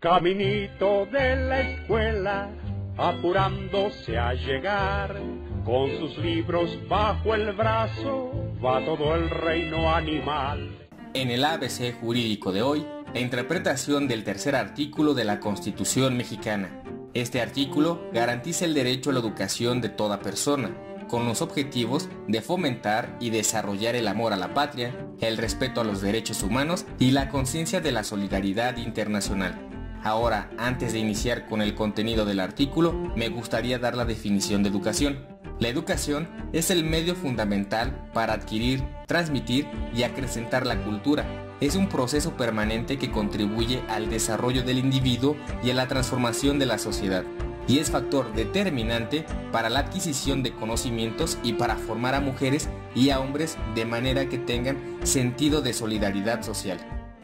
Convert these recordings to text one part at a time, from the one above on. Caminito de la escuela, apurándose a llegar, con sus libros bajo el brazo, va todo el reino animal. En el ABC jurídico de hoy, la interpretación del tercer artículo de la Constitución mexicana. Este artículo garantiza el derecho a la educación de toda persona, con los objetivos de fomentar y desarrollar el amor a la patria, el respeto a los derechos humanos y la conciencia de la solidaridad internacional. Ahora, antes de iniciar con el contenido del artículo, me gustaría dar la definición de educación. La educación es el medio fundamental para adquirir, transmitir y acrecentar la cultura. Es un proceso permanente que contribuye al desarrollo del individuo y a la transformación de la sociedad, y es factor determinante para la adquisición de conocimientos y para formar a mujeres y a hombres de manera que tengan sentido de solidaridad social.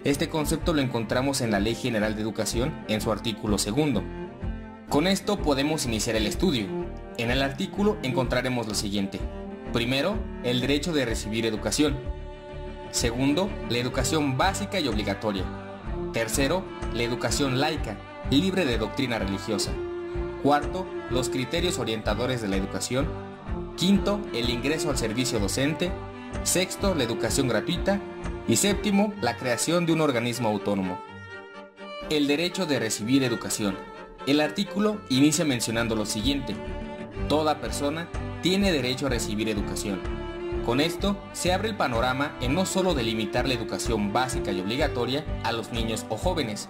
Este concepto lo encontramos en la Ley General de Educación, en su artículo 2. Con esto podemos iniciar el estudio. En el artículo encontraremos lo siguiente. Primero, el derecho de recibir educación. Segundo, la educación básica y obligatoria. Tercero, la educación laica, libre de doctrina religiosa. Cuarto, los criterios orientadores de la educación. Quinto, el ingreso al servicio docente. Sexto, la educación gratuita. Y séptimo, la creación de un organismo autónomo. El derecho de recibir educación. El artículo inicia mencionando lo siguiente. Toda persona tiene derecho a recibir educación. Con esto, se abre el panorama en no solo delimitar la educación básica y obligatoria a los niños o jóvenes.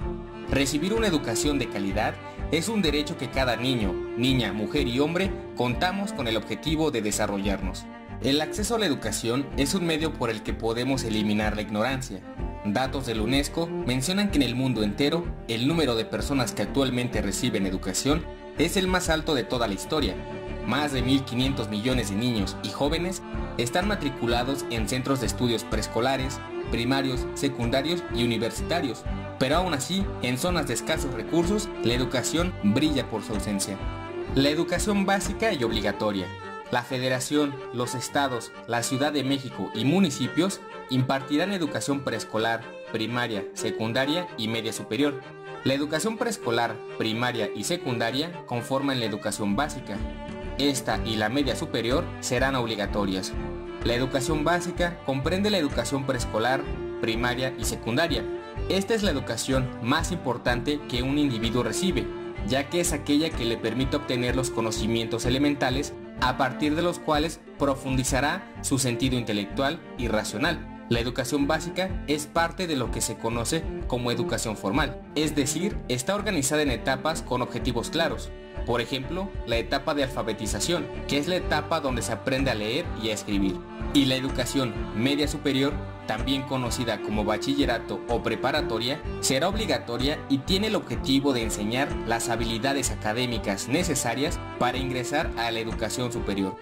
Recibir una educación de calidad es un derecho que cada niño, niña, mujer y hombre contamos con el objetivo de desarrollarnos. El acceso a la educación es un medio por el que podemos eliminar la ignorancia. Datos de la UNESCO mencionan que en el mundo entero, el número de personas que actualmente reciben educación es el más alto de toda la historia. Más de 1.500 millones de niños y jóvenes están matriculados en centros de estudios preescolares, primarios, secundarios y universitarios. Pero aún así, en zonas de escasos recursos, la educación brilla por su ausencia. La educación básica y obligatoria. La Federación, los estados, la Ciudad de México y municipios impartirán educación preescolar, primaria, secundaria y media superior. La educación preescolar, primaria y secundaria conforman la educación básica. Esta y la media superior serán obligatorias. La educación básica comprende la educación preescolar, primaria y secundaria. Esta es la educación más importante que un individuo recibe, ya que es aquella que le permite obtener los conocimientos elementales a partir de los cuales profundizará su sentido intelectual y racional. La educación básica es parte de lo que se conoce como educación formal, es decir, está organizada en etapas con objetivos claros. Por ejemplo, la etapa de alfabetización, que es la etapa donde se aprende a leer y a escribir. Y la educación media superior, también conocida como bachillerato o preparatoria, será obligatoria y tiene el objetivo de enseñar las habilidades académicas necesarias para ingresar a la educación superior.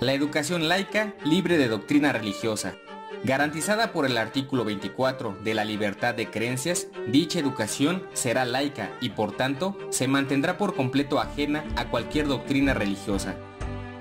La educación laica, libre de doctrina religiosa. Garantizada por el artículo 24 de la libertad de creencias, dicha educación será laica y por tanto se mantendrá por completo ajena a cualquier doctrina religiosa.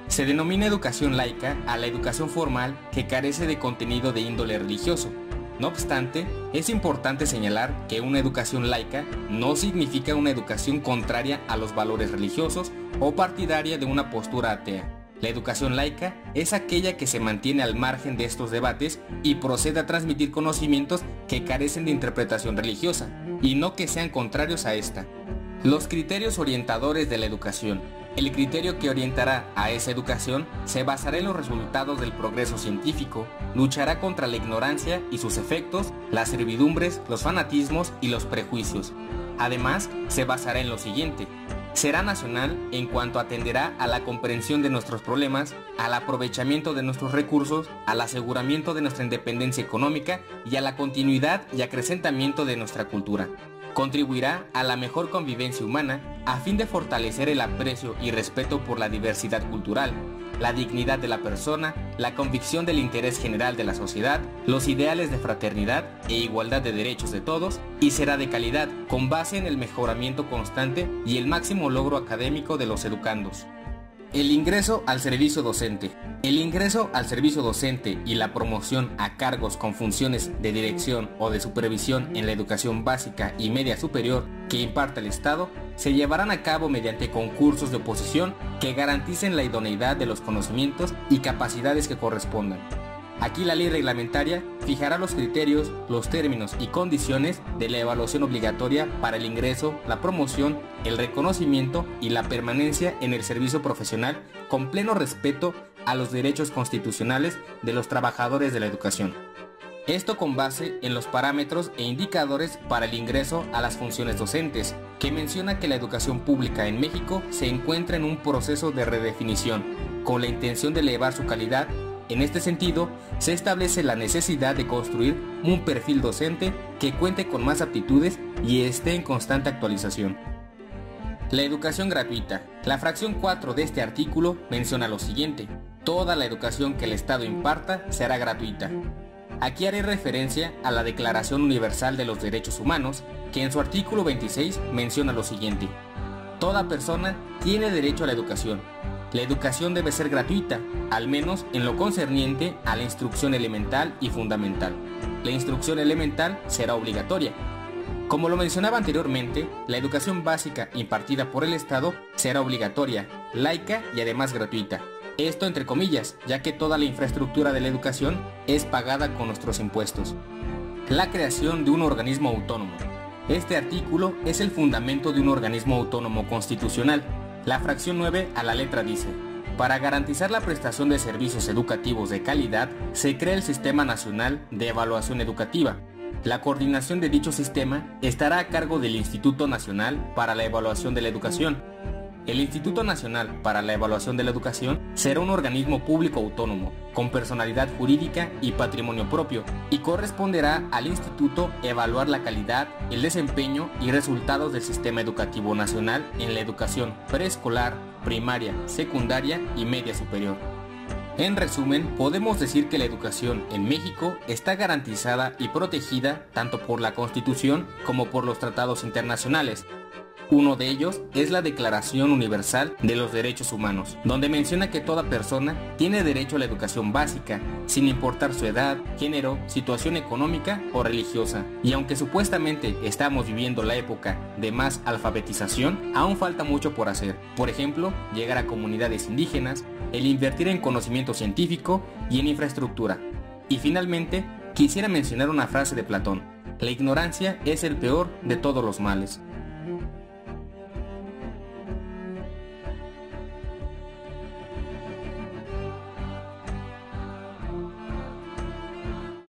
Se denomina educación laica a la educación formal que carece de contenido de índole religioso. No obstante, es importante señalar que una educación laica no significa una educación contraria a los valores religiosos o partidaria de una postura atea. La educación laica es aquella que se mantiene al margen de estos debates y procede a transmitir conocimientos que carecen de interpretación religiosa y no que sean contrarios a esta. Los criterios orientadores de la educación. El criterio que orientará a esa educación se basará en los resultados del progreso científico, luchará contra la ignorancia y sus efectos, las servidumbres, los fanatismos y los prejuicios. Además, se basará en lo siguiente. Será nacional en cuanto atenderá a la comprensión de nuestros problemas, al aprovechamiento de nuestros recursos, al aseguramiento de nuestra independencia económica y a la continuidad y acrecentamiento de nuestra cultura. Contribuirá a la mejor convivencia humana a fin de fortalecer el aprecio y respeto por la diversidad cultural, la dignidad de la persona, la convicción del interés general de la sociedad, los ideales de fraternidad e igualdad de derechos de todos, y será de calidad, con base en el mejoramiento constante y el máximo logro académico de los educandos. El ingreso al servicio docente. El ingreso al servicio docente y la promoción a cargos con funciones de dirección o de supervisión en la educación básica y media superior que imparte el Estado se llevarán a cabo mediante concursos de oposición que garanticen la idoneidad de los conocimientos y capacidades que correspondan. Aquí la ley reglamentaria fijará los criterios, los términos y condiciones de la evaluación obligatoria para el ingreso, la promoción, el reconocimiento y la permanencia en el servicio profesional con pleno respeto a los derechos constitucionales de los trabajadores de la educación. Esto con base en los parámetros e indicadores para el ingreso a las funciones docentes, que menciona que la educación pública en México se encuentra en un proceso de redefinición, con la intención de elevar su calidad. En este sentido, se establece la necesidad de construir un perfil docente que cuente con más aptitudes y esté en constante actualización. La educación gratuita. La fracción 4 de este artículo menciona lo siguiente: toda la educación que el Estado imparta será gratuita. Aquí haré referencia a la Declaración Universal de los Derechos Humanos, que en su artículo 26 menciona lo siguiente: toda persona tiene derecho a la educación. La educación debe ser gratuita, al menos en lo concerniente a la instrucción elemental y fundamental. La instrucción elemental será obligatoria. Como lo mencionaba anteriormente, la educación básica impartida por el Estado será obligatoria, laica y además gratuita. Esto entre comillas, ya que toda la infraestructura de la educación es pagada con nuestros impuestos. La creación de un organismo autónomo. Este artículo es el fundamento de un organismo autónomo constitucional. La fracción 9 a la letra dice: para garantizar la prestación de servicios educativos de calidad, se crea el Sistema Nacional de Evaluación Educativa. La coordinación de dicho sistema estará a cargo del Instituto Nacional para la Evaluación de la Educación. El Instituto Nacional para la Evaluación de la Educación será un organismo público autónomo, con personalidad jurídica y patrimonio propio, y corresponderá al Instituto evaluar la calidad, el desempeño y resultados del sistema educativo nacional en la educación preescolar, primaria, secundaria y media superior. En resumen, podemos decir que la educación en México está garantizada y protegida tanto por la Constitución como por los tratados internacionales. Uno de ellos es la Declaración Universal de los Derechos Humanos, donde menciona que toda persona tiene derecho a la educación básica, sin importar su edad, género, situación económica o religiosa. Y aunque supuestamente estamos viviendo la época de más alfabetización, aún falta mucho por hacer. Por ejemplo, llegar a comunidades indígenas, el invertir en conocimiento científico y en infraestructura. Y finalmente, quisiera mencionar una frase de Platón: la ignorancia es el peor de todos los males.